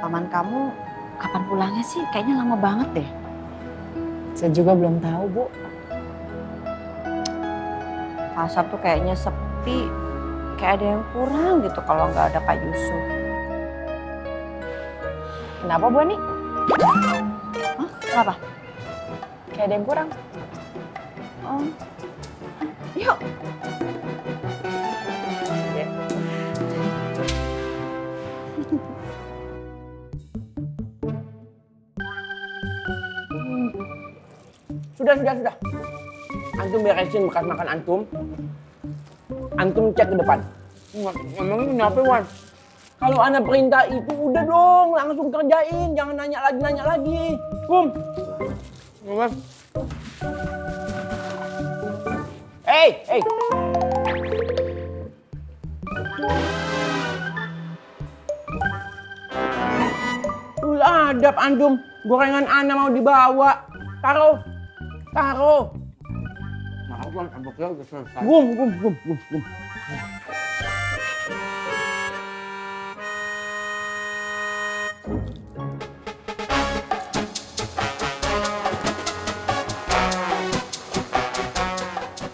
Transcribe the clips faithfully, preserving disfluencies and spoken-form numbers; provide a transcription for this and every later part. Paman kamu kapan pulangnya sih? Kayaknya lama banget deh. Saya juga belum tahu, Bu. Pasar tuh kayaknya sepi. Kayak ada yang kurang gitu kalau nggak ada Pak Yusuf. Kenapa, Bu Ani? Hah? Kenapa? Kayak ada yang kurang. Oh. Yuk. Sudah, sudah, sudah. Antum beresin bekas makan antum. Antum cek ke depan. Ngomongin kenapa, Wan? Kalau anak perintah itu udah dong, langsung kerjain. Jangan nanya lagi, nanya lagi. Kum. Ngomong. Hey, hey. Ulah adab antum. Gorengan anak mau dibawa. Taruh. Taruh. Maaf Bang, abangnya udah selesai. Gum, gum, gum, gum, gum.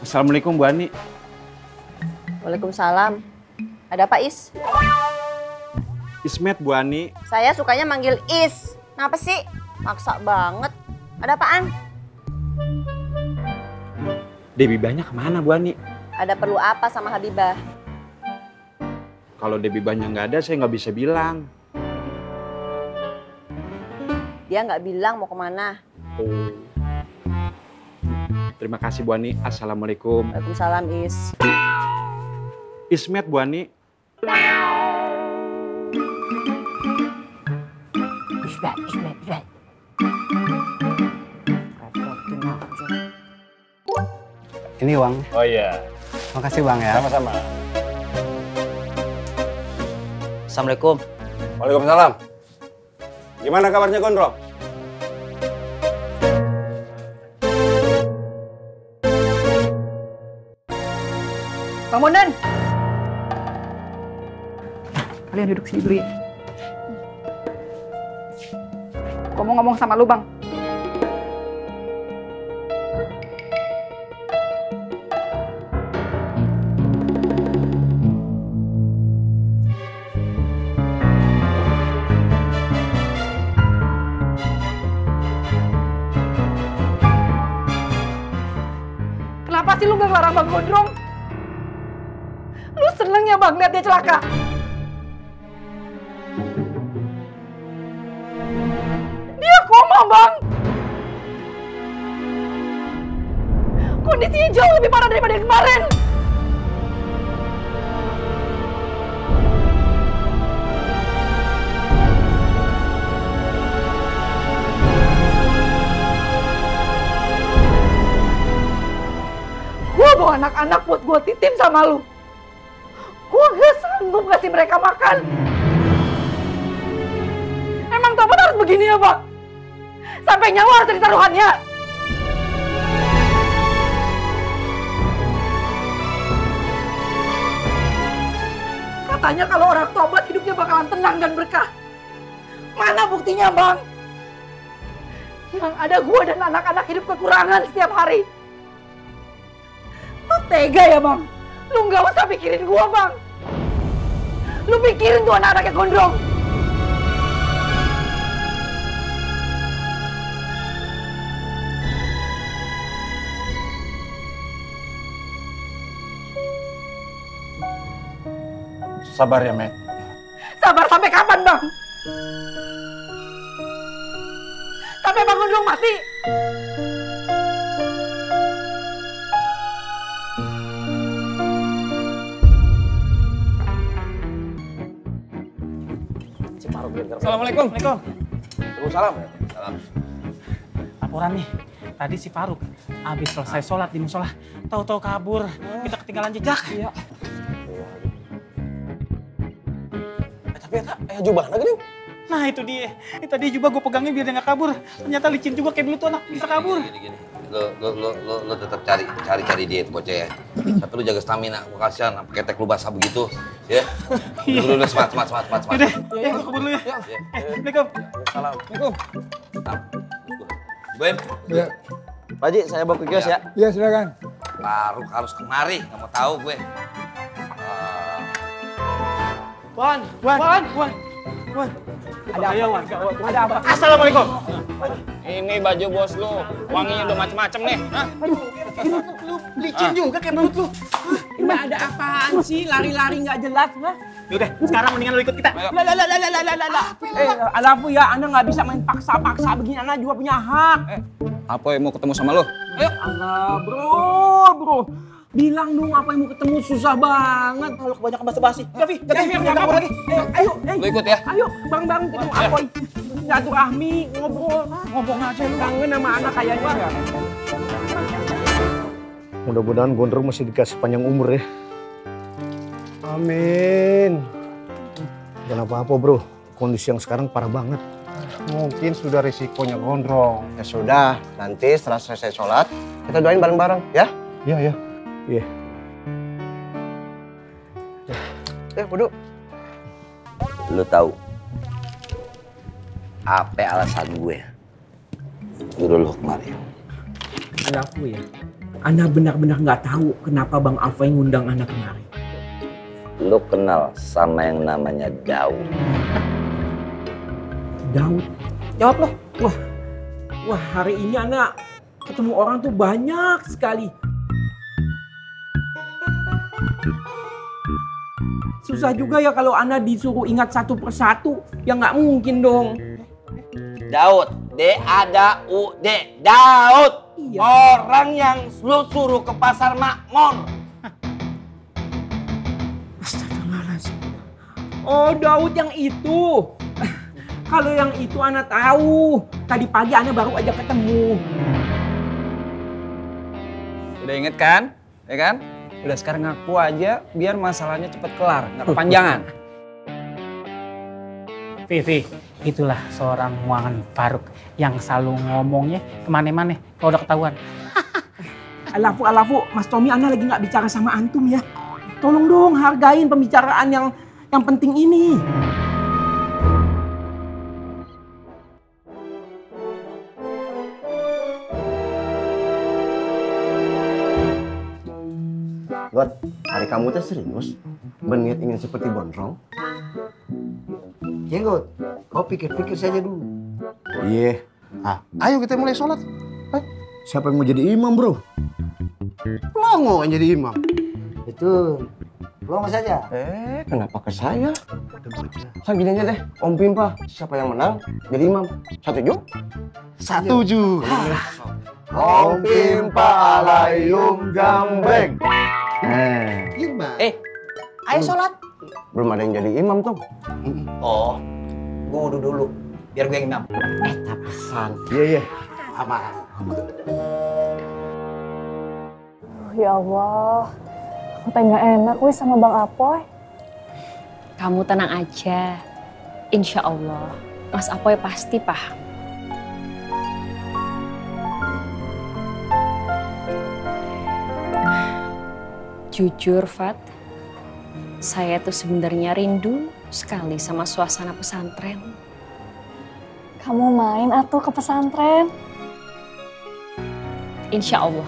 Assalamualaikum Bu Ani. Waalaikumsalam. Ada apa, Is? Ismet Bu Ani. Saya sukanya manggil Is. Kenapa sih? Maksa banget. Ada apaan? Debbie banyak kemana Bu Ani? Ada perlu apa sama Habibah? Kalau Debbie banyak nggak ada, saya nggak bisa bilang. Dia nggak bilang mau kemana. Oh. Terima kasih Bu Ani. Assalamualaikum. Waalaikumsalam Is. Ismet Bu Ani. Ismet, Ismet, Ismet. Ini uang. Oh iya. Makasih Bang ya. Sama-sama. Assalamualaikum. Waalaikumsalam. Gimana kabarnya Gondrong? Bang Bondan. Kalian duduk sini dulu ya. Gua mau ngomong sama lu Bang. Kenapa sih lu gak ngelarang Bang Gondrong? Lu seneng ya Bang lihat dia celaka? Dia koma Bang! Kondisinya jauh lebih parah daripada yang kemarin! Bawa anak-anak buat gue titip sama lu. Gue gak sanggup kasih mereka makan. Emang tobat harus begini ya Pak? Sampai nyawa harus jadi taruhannya. Katanya kalau orang tobat hidupnya bakalan tenang dan berkah. Mana buktinya Bang? Yang ada gue dan anak-anak hidup kekurangan setiap hari. Lu tega ya Bang, lu nggak usah pikirin gua Bang, lu pikirin tuh anak-anaknya Gondrong. Sabar ya Met. Sabar sampai kapan Bang? Sampai Bang Gondrong mati? Assalamualaikum. Waalaikumsalam. Salam. Laporan nih. Tadi si Faruk habis selesai sholat di musola, tahu-tahu kabur. Eh. Kita ketinggalan jejak. Iya. Eh, tapi eta aya jubah lagi nih. Nah itu dia. Ini tadi jubah gue pegangnya biar dia nggak kabur. Ternyata licin juga kayak begitu anak bisa kabur. Gini, gini, gini. Lo, lo, lo, lo, lo tetap cari, cari, cari diet bocah ya. Tapi lo jaga stamina. Kasihan, pakai tek lu basah begitu. Ya. Dulu udah semat, semat, semat, semat. Udah, ya, aku kebun dulu ya. Assalamualaikum. Assalamualaikum. Bem. Ya. Pak Ji, saya bawa ke kios ya. Iya, silakan. Faruk harus kemari, nggak mau tahu gue. Wan, Wan, Wan, Wan, Wan. Ada apa? Wan? Ada apa? Assalamualaikum. Ini baju bos lu, wanginya udah macem-macem nih. Aduh, lu licin juga kayak mulut lu. Mbak, ada apaan sih? Lari-lari nggak jelas, Mbak. Yaudah, sekarang mendingan lu ikut kita. Lalalalalalalala. Eh, alafu ya, Anda nggak bisa main paksa-paksa begini. Anda juga punya hak. Eh, Apoy mau ketemu sama lu? Ayo. Allah, bro, bro. Bilang dong Apoy mau ketemu, susah banget. Kalau kebanyakan basa-basi. Vivi, Vivi, apa lagi? Ayo, ayo. Lu ikut ya? Ayo, bang-bang ketemu Apoy. Silaturahmi, ngobrol. Ngomong aja lu. Kangen sama anak kayaknya. Mudah-mudahan Gondrong masih dikasih panjang umur ya. Amin. Dan apa-apa bro, kondisi yang sekarang parah banget. Mungkin sudah risikonya Gondrong. Ya sudah, nanti setelah selesai sholat, kita doain bareng-bareng ya? Iya, ya. Iya. Ya, bodoh. Lu tahu apa alasan gue nyuruh lu kemari? Ada aku ya? Anda benar-benar nggak tahu kenapa Bang Apoy ngundang Anda kemari. Lu kenal sama yang namanya Daud? Daud? Jawab lo. Wah, wah hari ini Anda ketemu orang tuh banyak sekali. Susah juga ya kalau Anda disuruh ingat satu persatu. Ya nggak mungkin dong. Daud, D A D U D, Daud. Iya. Orang yang lu suruh ke pasar Makmur. Astagfirullahaladzim. Oh, Daud yang itu. Kalau yang itu Ana tahu. Tadi pagi Ana baru aja ketemu. Udah inget kan? Ya kan? Udah sekarang ngaku aja biar masalahnya cepet kelar, nggak kepanjangan. Vivi, itulah seorang muangan Faruk yang selalu ngomongnya kemana-mana kalau udah ketahuan. Alafu, alafu, Mas Tommy, Anda lagi nggak bicara sama antum ya. Tolong dong hargain pembicaraan yang yang penting ini. God, hari kamu tuh serius berniat ingin seperti Gondrong? Ya God, kau pikir-pikir saja dulu. Iya. Yeah. Ah, ayo kita mulai sholat. Eh, siapa yang mau jadi imam bro? Longo yang jadi imam. Betul. Longo saja. Eh, kenapa ke saya? Saya gini aja deh, Om Pimpa. Siapa yang menang jadi imam? Satu ju? Satu ju. Om Pimpa alayum gambreng. Eh, imam. Eh, ayo sholat. Belum ada yang jadi imam tuh. Oh, gue udah dulu, biar gue yang imam. Eh, tapasan. Iya, iya. Aman. Ya Allah, aku tengah enak wih sama Bang Apoy. Kamu tenang aja. Insya Allah, Mas Apoy pasti paham. Jujur, Fat. Saya tuh sebenarnya rindu sekali sama suasana pesantren. Kamu main atau ke pesantren? Insya Allah.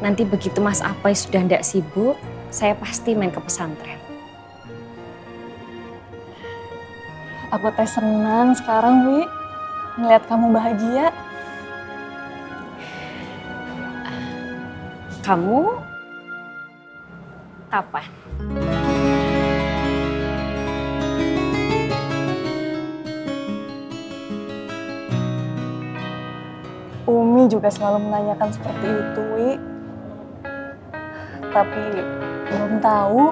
Nanti begitu Mas Apai sudah ndak sibuk, saya pasti main ke pesantren. Aku teh senang sekarang, Wi. Ngeliat kamu bahagia. Kamu kapan? Umi juga selalu menanyakan seperti itu, Wi. Tapi belum tahu.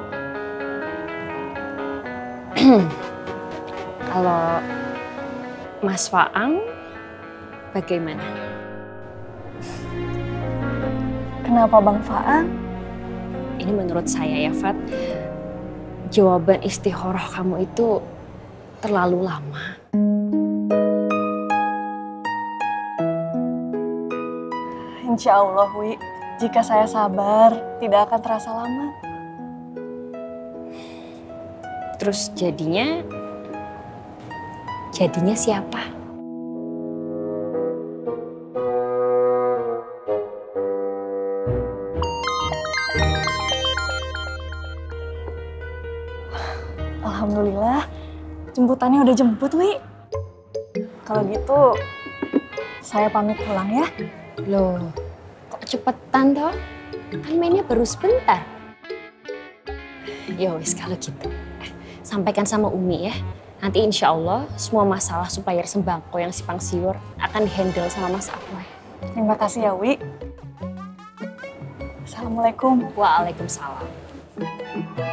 Kalau Mas Faang bagaimana? Kenapa Bang Faang? Ini menurut saya ya, Fat. Jawaban istikharah kamu itu terlalu lama. Insya Allah, Wi. Jika saya sabar, tidak akan terasa lama. Terus jadinya, jadinya siapa? Alhamdulillah, jemputannya udah jemput, Wi. Kalau gitu, saya pamit pulang ya. Loh, kok cepetan toh? Kan mainnya baru sebentar. Ya wis kalau gitu, sampaikan sama Umi ya. Nanti insya Allah semua masalah supplier sembako yang si Pang Siur akan dihandle sama Mas Apai. Terima kasih ya, Wi. Assalamualaikum. Waalaikumsalam.